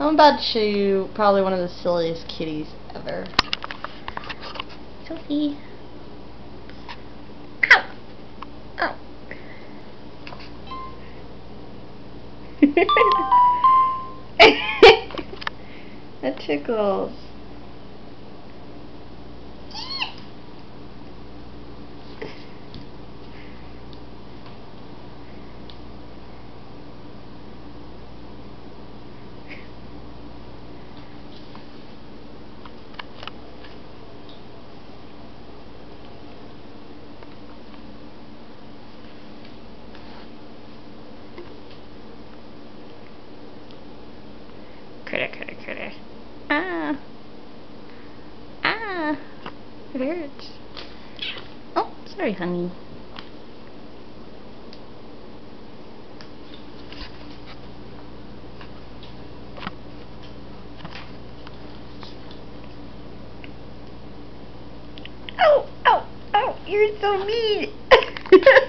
I'm about to show you probably one of the silliest kitties ever. Sophie. Ow! Ow! That tickles. Critter, critter, critter. Ah. Ah. It hurts. Oh, sorry, honey. Oh, oh, oh, you're so mean.